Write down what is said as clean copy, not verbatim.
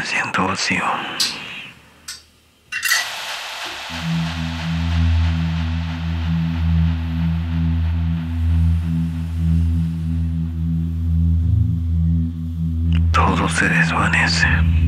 me siento vacío. Todo se desvanece.